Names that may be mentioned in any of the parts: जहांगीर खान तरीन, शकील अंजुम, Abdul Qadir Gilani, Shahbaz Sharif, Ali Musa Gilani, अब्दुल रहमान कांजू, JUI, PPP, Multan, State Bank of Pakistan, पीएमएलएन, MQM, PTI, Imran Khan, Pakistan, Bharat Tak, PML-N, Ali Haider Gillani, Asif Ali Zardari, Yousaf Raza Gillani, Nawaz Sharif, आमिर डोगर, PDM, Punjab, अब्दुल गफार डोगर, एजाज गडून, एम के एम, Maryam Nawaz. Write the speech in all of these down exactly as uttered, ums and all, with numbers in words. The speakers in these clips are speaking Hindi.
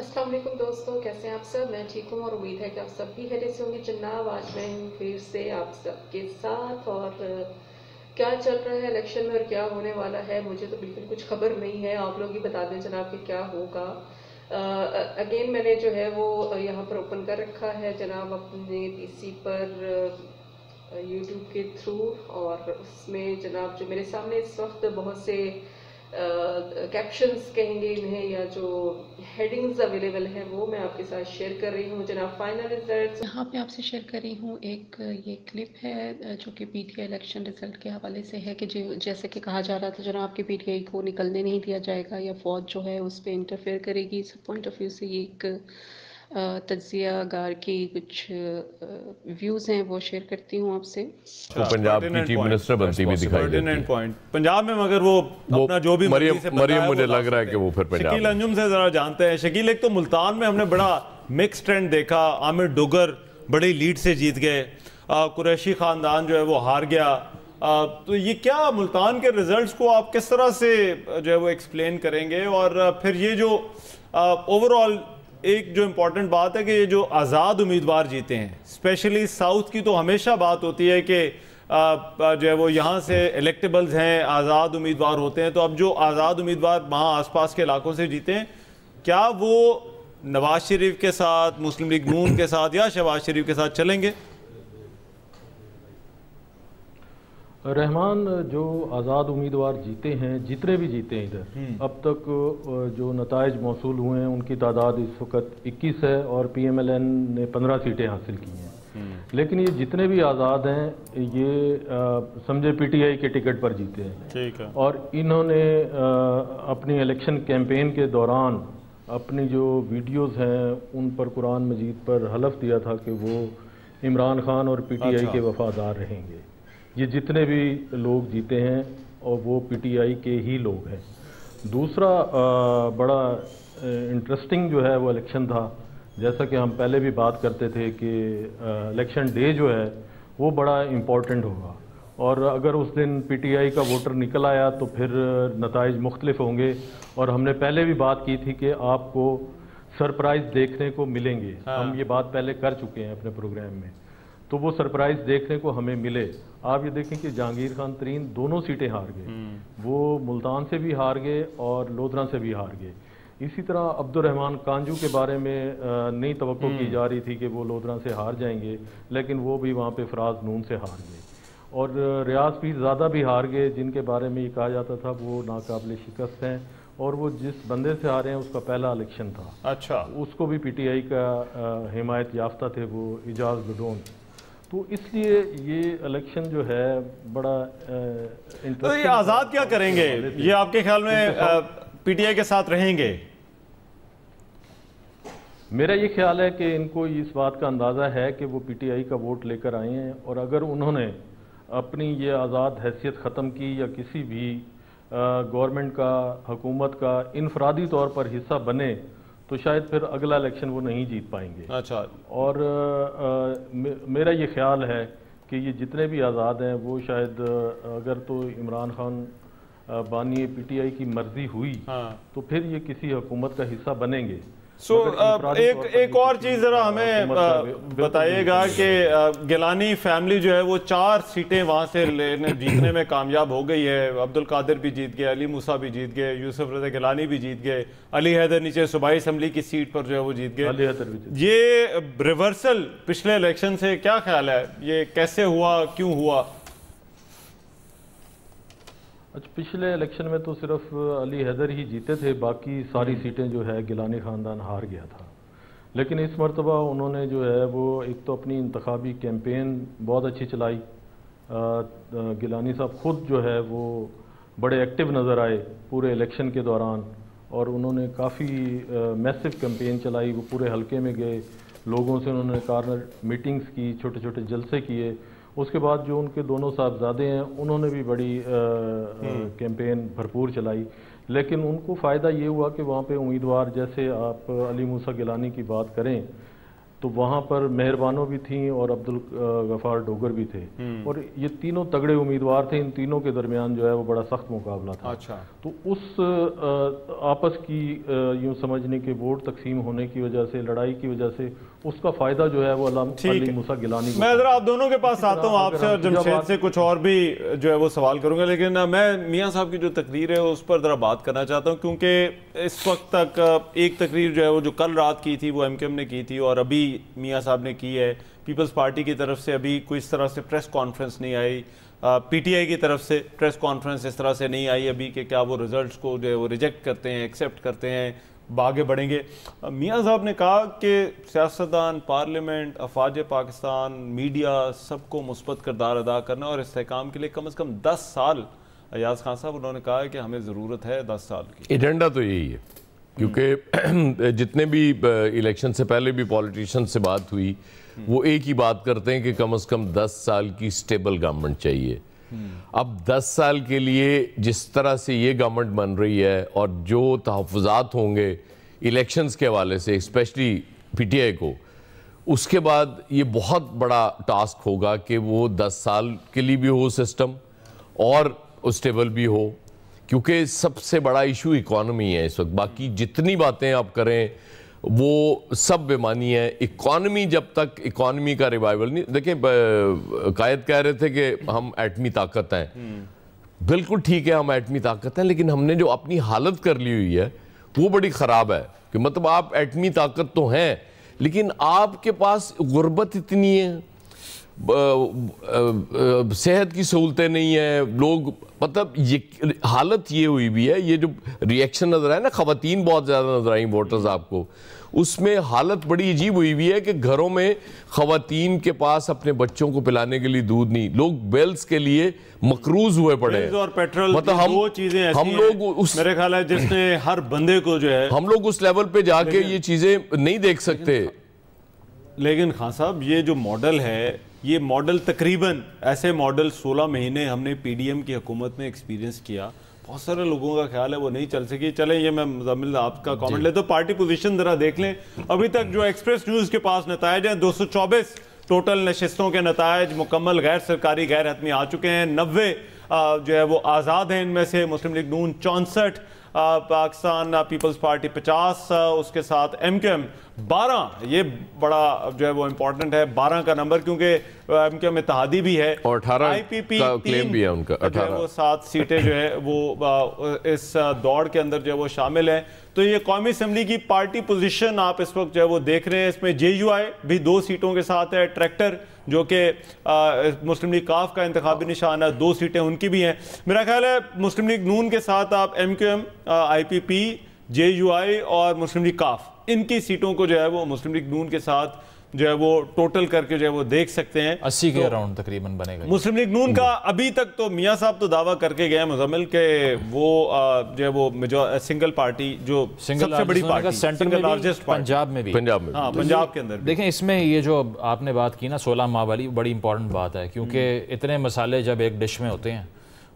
अस्सलाम वालेकुम दोस्तों, कैसे हैं आप सब। मैं ठीक हूँ और उम्मीद है कि आप सब भी खैरियत से होंगे। जनाब, आज मैं फिर से आप सबके साथ, और क्या चल रहा है इलेक्शन में और क्या होने वाला है मुझे तो बिल्कुल कुछ खबर नहीं है। आप लोग ही बता दें जनाब कि क्या होगा। अगेन मैंने जो है वो यहाँ पर ओपन कर रखा है जनाब अपने पी सी पर यूट्यूब के थ्रू, और उसमें जनाब जो मेरे सामने इस वक्त बहुत से कैप्शंस uh, कहेंगे इन्हें, या जो हेडिंग्स अवेलेबल हैं वो मैं आपके साथ शेयर कर रही हूँ जनाब। फाइनल रिजल्ट यहाँ पे आपसे शेयर कर रही हूँ। एक ये क्लिप है जो कि पीटीआई इलेक्शन रिजल्ट के हवाले से है कि जैसे कि कहा जा रहा था जनाब कि पीटीआई को निकलने नहीं दिया जाएगा या फौज जो है उस पर इंटरफेयर करेगी। इस पॉइंट ऑफ व्यू से ये एक तजिया गार की कुछ व्यूज हैं वो शेयर करती हूँ आपसे। तो पंजाब की चीफ मिनिस्टर बनती भी दिखाई देती है पंजाब में, मगर वो अपना जो भी मरियम मरियम मुझे लग रहा है कि वो फिर पंजाब शकील अंजुम से जरा जानते हैं। शकील, एक तो मुल्तान में हमने बड़ा मिक्स ट्रेंड देखा। आमिर डोगर बड़ी लीड से जीत गए, कुरैशी खानदान जो है वो हार गया। तो ये क्या मुल्तान के रिजल्ट्स को आप किस तरह से जो है वो एक्सप्लेन करेंगे? और फिर ये जो ओवरऑल एक जो इम्पॉर्टेंट बात है कि ये जो आज़ाद उम्मीदवार जीते हैं, स्पेशली साउथ की तो हमेशा बात होती है कि जो है वो यहाँ से इलेक्टेबल्स हैं, आज़ाद उम्मीदवार होते हैं। तो अब जो आज़ाद उम्मीदवार वहाँ आसपास के इलाकों से जीते हैं, क्या वो नवाज शरीफ के साथ, मुस्लिम लीग नून के साथ या शहबाज शरीफ के साथ चलेंगे? रहमान, जो आज़ाद उम्मीदवार जीते हैं, जितने भी जीते हैं इधर अब तक जो नताइज मौसूल हुए हैं उनकी तादाद इस वक्त इक्कीस है और पीएमएलएन ने पंद्रह सीटें हासिल की हैं। लेकिन ये जितने भी आज़ाद हैं ये समझे पीटीआई के टिकट पर जीते हैं। ठीक है। और इन्होंने अपनी इलेक्शन कैंपेन के दौरान अपनी जो वीडियोज़ हैं उन पर कुरान मजीद पर हलफ दिया था कि वो इमरान खान और पीटीआई के वफादार रहेंगे। ये जितने भी लोग जीते हैं और वो पीटीआई के ही लोग हैं। दूसरा आ, बड़ा इंटरेस्टिंग जो है वो इलेक्शन था, जैसा कि हम पहले भी बात करते थे कि इलेक्शन डे जो है वो बड़ा इम्पॉर्टेंट होगा, और अगर उस दिन पीटीआई का वोटर निकल आया तो फिर नताइज मुख्तलिफ होंगे। और हमने पहले भी बात की थी कि आपको सरप्राइज़ देखने को मिलेंगे। हाँ। हम ये बात पहले कर चुके हैं अपने प्रोग्राम में, तो वो सरप्राइज़ देखने को हमें मिले। आप ये देखें कि जहांगीर खान तरीन दोनों सीटें हार गए, वो मुल्तान से भी हार गए और लोधरान से भी हार गए। इसी तरह अब्दुल रहमान कांजू के बारे में नहीं तवक्को की जा रही थी कि वो लोधरान से हार जाएंगे, लेकिन वो भी वहाँ पे फराज नून से हार गए। और रियाज पीर ज़्यादा भी हार गए, जिनके बारे में ये कहा जाता था वो नाकाबिल शिकस्त हैं, और वो जिस बंदे से हारे हैं उसका पहला इलेक्शन था। अच्छा। उसको भी पी टी आई का हिमायत याफ्ता थे वो एजाज गडून। तो इसलिए ये इलेक्शन जो है बड़ा इंटरेस्टिंग। तो ये आज़ाद क्या करेंगे, ये आपके ख्याल में पीटीआई के साथ रहेंगे? मेरा ये ख्याल है कि इनको इस बात का अंदाज़ा है कि वो पीटीआई का वोट लेकर आए हैं, और अगर उन्होंने अपनी ये आज़ाद हैसियत ख़त्म की या किसी भी गवर्नमेंट का, हुकूमत का इनफरादी तौर पर हिस्सा बने तो शायद फिर अगला इलेक्शन वो नहीं जीत पाएंगे। अच्छा। और आ, मे, मेरा ये ख्याल है कि ये जितने भी आज़ाद हैं वो शायद अगर तो इमरान खान बानी पीटीआई की मर्जी हुई। हाँ। तो फिर ये किसी हुकूमत का हिस्सा बनेंगे। सो so, एक एक और चीज़ ज़रा हमें बताइएगा कि गिलानी फैमिली जो है वो चार सीटें वहाँ से लेने जीतने में कामयाब हो गई है। अब्दुल कादिर भी जीत गए, अली मूसा भी जीत गए, यूसुफ रजा गिलानी भी जीत गए, अली हैदर नीचे सूबाई असम्बली की सीट पर जो है वो जीत गए। ये रिवर्सल पिछले इलेक्शन से क्या ख्याल है, ये कैसे हुआ, क्यों हुआ? अच्छा, पिछले इलेक्शन में तो सिर्फ अली हैदर ही जीते थे, बाकी सारी सीटें जो है गिलानी ख़ानदान हार गया था। लेकिन इस मरतबा उन्होंने जो है वो एक तो अपनी इंतखाबी कैंपेन बहुत अच्छी चलाई। गिलानी साहब खुद जो है वो बड़े एक्टिव नज़र आए पूरे इलेक्शन के दौरान, और उन्होंने काफ़ी मैसिव कैंपेन चलाई। वो पूरे हल्के में गए, लोगों से उन्होंने कार्नर मीटिंग्स की, छोटे छोटे जलसे किए। उसके बाद जो उनके दोनों साहबजादे हैं उन्होंने भी बड़ी कैंपेन भरपूर चलाई। लेकिन उनको फ़ायदा ये हुआ कि वहाँ पे उम्मीदवार, जैसे आप अली मूसा गिलानी की बात करें, तो वहाँ पर मेहरबानो भी थी और अब्दुल गफार डोगर भी थे और ये तीनों तगड़े उम्मीदवार थे। इन तीनों के दरमियान जो है वो बड़ा सख्त मुकाबला था। अच्छा। तो उस आपस की यूँ समझने के वोट तकसीम होने की वजह से, लड़ाई की वजह से, उसका फायदा जो है वो अली मूसा गिलानी। मैं जरा आप दोनों के पास आता हूँ, आपसे और जमशेद से कुछ और भी जो है वो सवाल करूँगा, लेकिन मैं मियाँ साहब की जो तकरीर है उस पर जरा बात करना चाहता हूँ, क्योंकि इस वक्त तक एक तकरीर जो है वो जो कल रात की थी वो एम के एम ने की थी और अभी मियाँ साहब ने की है। पीपल्स पार्टी की तरफ से अभी कोई इस तरह से प्रेस कॉन्फ्रेंस नहीं आई, पीटीआई की तरफ से प्रेस कॉन्फ्रेंस इस तरह से नहीं आई अभी कि क्या वो रिजल्ट्स को जो है वो रिजेक्ट करते हैं, एक्सेप्ट करते हैं, आगे बढ़ेंगे। मियाँ साहब ने कहा कि सियासतदान, पार्लियामेंट, अफवाज पाकिस्तान, मीडिया, सबको मुस्बत किरदार अदा करना और इस्तेहकाम के लिए कम अज़ कम दस साल। एजाज़ खान साहब, उन्होंने कहा है कि हमें ज़रूरत है दस साल की। एजेंडा तो यही है, क्योंकि जितने भी इलेक्शन से पहले भी पॉलिटिशन से बात हुई वो एक ही बात करते हैं कि कम अज़ कम दस साल की स्टेबल गवर्नमेंट चाहिए। अब दस साल के लिए जिस तरह से ये गवर्नमेंट बन रही है और जो तहफ़्फ़ुज़ात होंगे इलेक्शंस के हवाले से, स्पेशली पीटीआई को, उसके बाद ये बहुत बड़ा टास्क होगा कि वो दस साल के लिए भी हो सिस्टम और स्टेबल भी हो, क्योंकि सबसे बड़ा इशू इकॉनमी है इस वक्त। बाकी जितनी बातें आप करें वो सब बेमानी है। इकॉनमी, जब तक इकॉनमी का रिवाइवल नहीं, देखिए कायद कह रहे थे कि हम एटमी ताकत हैं, बिल्कुल ठीक है हम एटमी ताकत हैं, लेकिन हमने जो अपनी हालत कर ली हुई है वो बड़ी ख़राब है कि मतलब आप एटमी ताकत तो हैं लेकिन आपके पास गुर्बत इतनी है, सेहत की सहूलतें नहीं है, लोग मतलब ये हालत ये हुई भी है। ये जो रिएक्शन नज़र आए ना, ख़वातीन बहुत ज़्यादा नज़र आई वोटर्स आपको, उसमें हालत बड़ी अजीब हुई भी है कि घरों में ख़वातीन के पास अपने बच्चों को पिलाने के लिए दूध नहीं, लोग बेल्स के लिए मकरूज हुए पड़े हैं और पेट्रोल, मतलब हम वो चीज़ें हम लोग उस मेरे ख्याल है जिसने हर बंदे को जो है हम लोग उस लेवल पर जाके ये चीज़ें नहीं देख सकते। लेकिन खान साहब, ये जो मॉडल है, ये मॉडल तकरीबन ऐसे मॉडल सोलह महीने हमने पीडीएम की हुकूमत में एक्सपीरियंस किया। बहुत सारे लोगों का ख्याल है वो नहीं चल सकी। चलें, ये मैं मुज़म्मिल आपका कमेंट ले, तो पार्टी पोजीशन ज़रा देख लें। अभी तक जो एक्सप्रेस न्यूज़ के पास नतायज हैं, दो सौ चौबीस टोटल नशस्तों के नतायज मुकम्मल गैर सरकारी गैर हतमी आ चुके हैं। नब्बे जो है वो आज़ाद हैं, इनमें से मुस्लिम लीग नून चौंसठ, पाकिस्तान पीपल्स पार्टी पचास, उसके साथ एम के एम बारह, ये बड़ा जो है वो इम्पोर्टेंट है बारह का नंबर, क्योंकि एम के एम इत्तेहादी भी है और अठारह आई पी पी क्लेम भी है उनका, अठारह वो सात सीटें जो है वो इस दौड़ के अंदर जो है वो शामिल हैं। तो ये कौमी असम्बली की पार्टी पोजीशन आप इस वक्त जो है वो देख रहे हैं। इसमें जे यू आई भी दो सीटों के साथ है, ट्रैक्टर जो कि मुस्लिम लीग काफ का इंतखाबी निशान है, दो सीटें उनकी भी हैं। मेरा ख्याल है मुस्लिम लीग नून के साथ आप M Q M, I P P, J U I और मुस्लिम लीग काफ, इनकी सीटों को जो है वो मुस्लिम लीग नून के साथ जो है वो टोटल करके जो है वो देख सकते हैं। अस्सी के अराउंड तकरीबन बनेगा मुस्लिम लीग नून का। अभी तक तो मियाँ साहब तो दावा करके गए मुजम्मिल के वो जो है वो सिंगल पार्टी जो सबसे बड़ी पार्टी सेंटर में, लार्जेस्ट पंजाब में भी, पंजाब में, हाँ पंजाब के अंदर। देखें, इसमें ये जो आपने बात की ना सोलह माह वाली, बड़ी इंपॉर्टेंट बात है, क्योंकि इतने मसाले जब एक डिश में होते हैं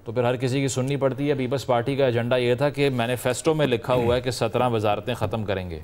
तो फिर हर किसी की सुननी पड़ती है। पीपल्स पार्टी का एजेंडा ये था कि मैनिफेस्टो में लिखा हुआ है कि सत्रह वजारतें ख़त्म करेंगे,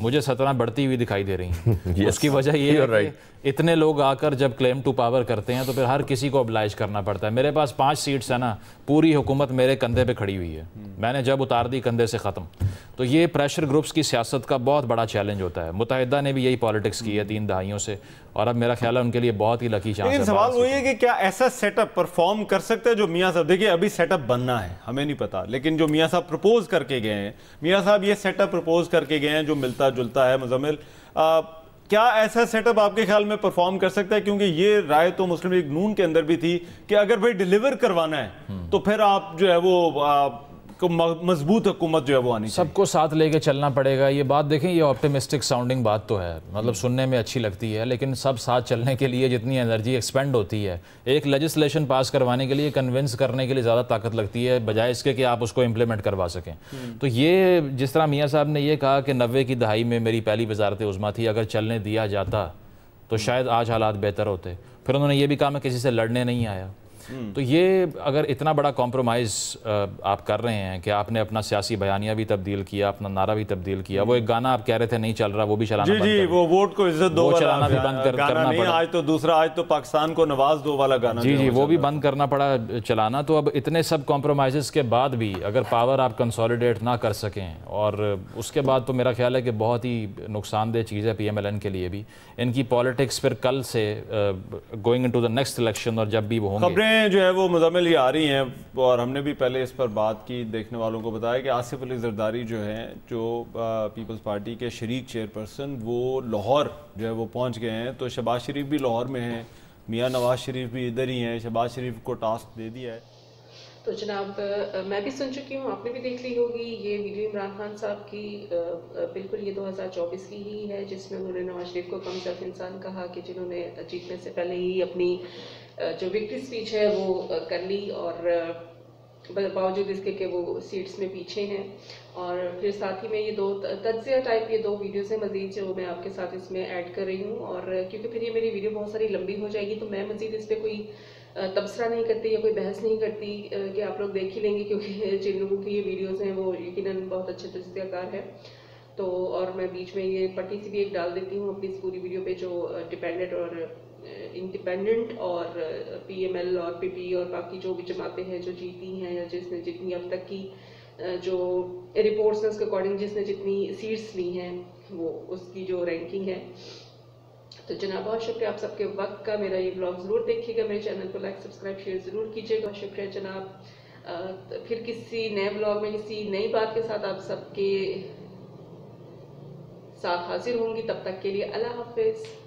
मुझे सत्रह बढ़ती हुई दिखाई दे रही हैं। yes, उसकी वजह ये है कि इतने लोग आकर जब क्लेम टू पावर करते हैं तो फिर हर किसी को अब्लाइज करना पड़ता है। मेरे पास पांच सीट्स है ना, पूरी हुकूमत मेरे कंधे पे खड़ी हुई है, मैंने जब उतार दी कंधे से ख़त्म। तो ये प्रेशर ग्रुप्स की सियासत का बहुत बड़ा चैलेंज होता है। मुतहदा ने भी यही पॉलिटिक्स की है तीन दहाइयों से और अब मेरा ख्याल है उनके लिए बहुत ही लकी चांस है। सवाल वही है कि क्या ऐसा सेटअप परफॉर्म कर सकते हैं जो मियाँ साहब, देखिए अभी सेटअप बनना है, हमें नहीं पता, लेकिन जो मियाँ साहब प्रपोज करके गए हैं, मियाँ साहब ये सेटअप प्रपोज करके गए हैं जो मिलता जुलता है मुजम्मिल, क्या ऐसा सेटअप आपके ख्याल में परफॉर्म कर सकता है? क्योंकि ये राय तो मुस्लिम लीग नून के अंदर भी थी कि अगर भाई डिलीवर करवाना है तो फिर आप जो है वो को मजबूत हुकूमत जो है वो आनी, सबको साथ लेके चलना पड़ेगा। ये बात देखें, ये ऑप्टिमिस्टिक साउंडिंग बात तो है, मतलब सुनने में अच्छी लगती है, लेकिन सब साथ चलने के लिए जितनी एनर्जी एक्सपेंड होती है एक लेजिस्लेशन पास करवाने के लिए, कन्विंस करने के लिए ज़्यादा ताकत लगती है बजाय इसके कि आप उसको इम्प्लीमेंट करवा सकें। तो ये जिस तरह मियाँ साहब ने यह कहा कि नब्बे की दहाई में मेरी पहली वजारत उज़्मा थी, अगर चलने दिया जाता तो शायद आज हालात बेहतर होते। फिर उन्होंने ये भी कहा मैं किसी से लड़ने नहीं आया। तो ये अगर इतना बड़ा कॉम्प्रोमाइज़ आप कर रहे हैं कि आपने अपना सियासी बयानिया भी तब्दील किया, अपना नारा भी तब्दील किया, वो एक गाना आप कह रहे थे नहीं चल रहा, वो भी चलाना जी जी वो वोट को इज्जत दो चलाना भी बंद करना पड़ा, आज तो दूसरा आज तो पाकिस्तान को नवाज दो वाला गाना जी जी वो भी बंद करना पड़ा चलाना। तो अब इतने सब कॉम्प्रोमाइज़ के बाद भी अगर पावर आप कंसोलिडेट ना कर सकें, और उसके बाद तो मेरा ख्याल है कि बहुत ही नुकसानदेह चीज़ है पीएमएलएन के लिए भी। इनकी पॉलिटिक्स फिर कल से going into the next election और जब भी वो होंगे, खबरें जो है वो मुजम्मिल ही आ रही हैं, और हमने भी पहले इस पर बात की, देखने वालों को बताया कि आसिफ अली जरदारी जो हैं जो पीपल्स पार्टी के शरीक चेयरपर्सन वो लाहौर जो है वो पहुँच गए हैं, तो शहबाज शरीफ भी लाहौर में हैं, मियाँ नवाज शरीफ भी इधर ही हैं, शहबाज शरीफ को टास्क दे दिया है। तो जनाब मैं भी सुन चुकी हूँ, आपने भी देख ली होगी ये वीडियो इमरान खान साहब की, बिल्कुल ये दो हज़ार चौबीस की ही है जिसमें उन्होंने नवाज शरीफ को कमज़ोर इंसान कहा कि जिन्होंने जीतने से पहले ही अपनी जो विक्ट्री स्पीच है वो कर ली, और बावजूद इसके कि वो सीट्स में पीछे हैं। और फिर साथ ही में ये दो तज्जिया टाइप ये दो वीडियोस हैं मज़ीद जो मैं आपके साथ इसमें ऐड कर रही हूँ, और क्योंकि फिर ये मेरी वीडियो बहुत सारी लंबी हो जाएगी तो मैं मज़ीद इस पर कोई तबसरा नहीं करती या कोई बहस नहीं करती कि आप लोग देख ही लेंगे, क्योंकि जिन लोगों की ये वीडियोस हैं वो यकीनन बहुत अच्छे तजस्याकार है। तो और मैं बीच में ये पट्टी सी भी एक डाल देती हूँ अपनी इस पूरी वीडियो पे जो डिपेंडेंट और इंडिपेंडेंट और पीएमएल और पीपी और बाकी जो भी जमातें हैं जो जीती हैं या जिसने जितनी अब तक की जो रिपोर्ट्स हैं उसके अकॉर्डिंग जिसने जितनी सीट्स ली हैं वो उसकी जो रैंकिंग है। तो जनाब बहुत शुक्रिया आप सबके वक्त का, मेरा ये ब्लॉग ज़रूर देखिएगा, मेरे चैनल को लाइक सब्सक्राइब शेयर ज़रूर कीजिएगा। शुक्रिया जनाब, फिर किसी नए ब्लॉग में किसी नई बात के साथ आप सबके साथ हाजिर होंगी, तब तक के लिए अल्लाह हाफिज़।